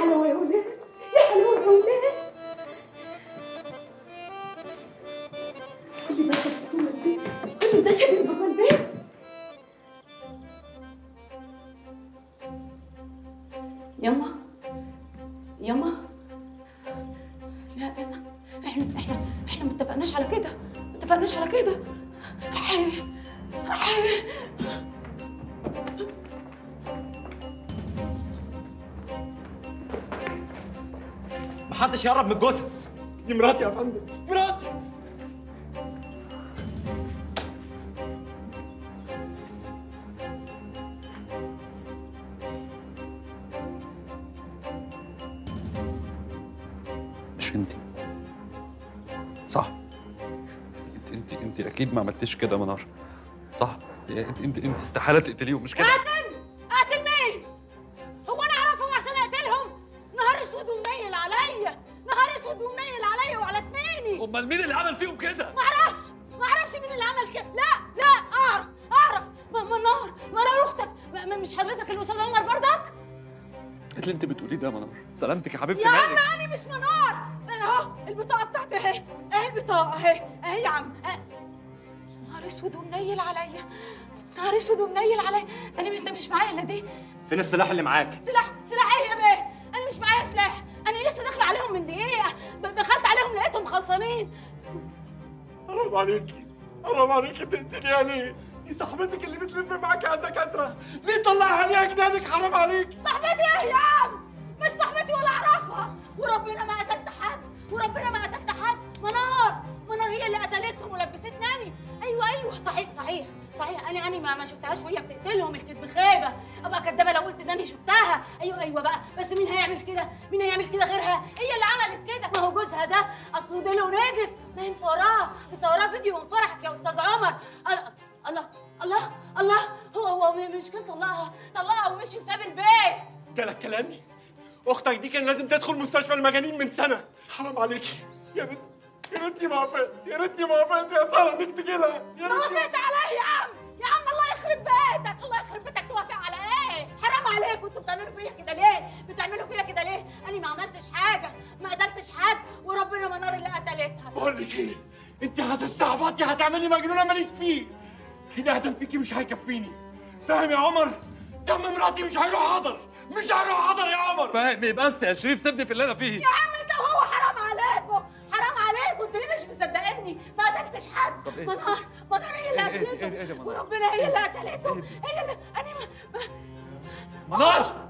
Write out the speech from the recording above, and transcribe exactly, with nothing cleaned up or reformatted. حلاوه يا ولاد، يا حلاوه يا ولاد. اللي بس بكون البيت كله ده شبه جوه البيت. يما يما لا يما احنا احنا احنا ما اتفقناش على كده، ما اتفقناش على كده. محدش يقرب من الجثث. دي مراتي يا فندم، مراتي. مش انت صح؟ انت انت انت اكيد ما عملتيش كده منار، صح؟ انت انت انت استحاله تقتليهم مش كده؟ قاتل؟ قاتل مين؟ هو انا اعرفهم عشان اقتلهم؟ نهار اسود ومنيل عليا، نهار اسود ومنيل عليا وعلى سنيني. امال مين اللي عمل فيهم كده؟ ما اعرفش، ما اعرفش مين اللي عمل كده، لا لا اعرف اعرف منار، منار اختك، مش حضرتك اللي قصاد عمر بردك؟ اللي انت بتقوليه ده يا منار، سلامتك يا حبيبتي. يا عم انا مش منار، انا اهو البطاقه بتاعتي اهي، اهي البطاقه اهي، اهي يا عم. نهار اسود ومنيل عليا، نهار اسود ومنيل عليا، انا مش مش معايا الا دي. فين السلاح اللي معاك؟ سلاح؟ سلاح ايه يا بيه؟ انا مش معايا سلاح، انا لسه داخله عليهم من دقيقه، دخلت عليهم لقيتهم خلصانين. حرام عليكي، حرام عليكي تقتليها ليه؟ دي صاحبتك اللي بتلف معاكي على الدكاتره، ليه طلعها ليها جنانك؟ حرام عليكي. صاحبتي ايه يا عم؟ مش صاحبتي ولا اعرفها، وربنا ما قتلت حد، وربنا ما قتلت حد. منار، منار هي اللي قتلتهم ولبستني انا. ايوه ايوه صحيح صحيح صحيح، انا انا ما شفتهاش وهي بتقتلهم. الكذب خيبه، ابقى كدابه لو قلت ان انا شفتها. ايوه ايوه بقى، بس مين هيعمل كده؟ مين هيعمل كده غيرها؟ هي اللي عملت كده. ما هو جوزها ده اصله دليل ونجس، ما هي مصوراه مصوراه فيديو من فرحك يا استاذ عمر. الله الله الله، هو هو مش كان طلقها؟ طلقها ومشي وساب البيت. جالك كلامي؟ اختك دي كان لازم تدخل مستشفى المجانين من سنه. حرام عليكي يا بنت، يا ريتني ما وافقت، يا ريتني ما وافقت يا ساره انك تجي لها. يا ريتني وافقت على ايه يا عم؟ يا عم الله يخرب بيتك، الله يخرب بيتك. توافق على ايه؟ حرام عليكم، انتوا بتعملوا فيا كده ليه؟ بتعملوا فيا كده ليه؟ انا ما عملتش حاجه، ما قتلتش حد، وربنا منار اللي قتلتها. بقول لك ايه؟ انت هتستعبطي، هتعملي مجنونه مالك فيه. الأهدم فيكي مش هيكفيني، فاهم يا عمر؟ دم مراتي مش هيروح حضر، مش هيروح حضر يا عمر. فاهمي بس يا شريف، سيبني في اللي أنا فيه. يا عم أنت وهو، حرام عليكم، حرام عليكم، أنتوا ليه مش مصدقيني؟ ما قتلتش حد. طب إيه؟ منار، منار هي اللي قتلته، وربنا هي اللي قتلته، هي اللي أنا ما... منار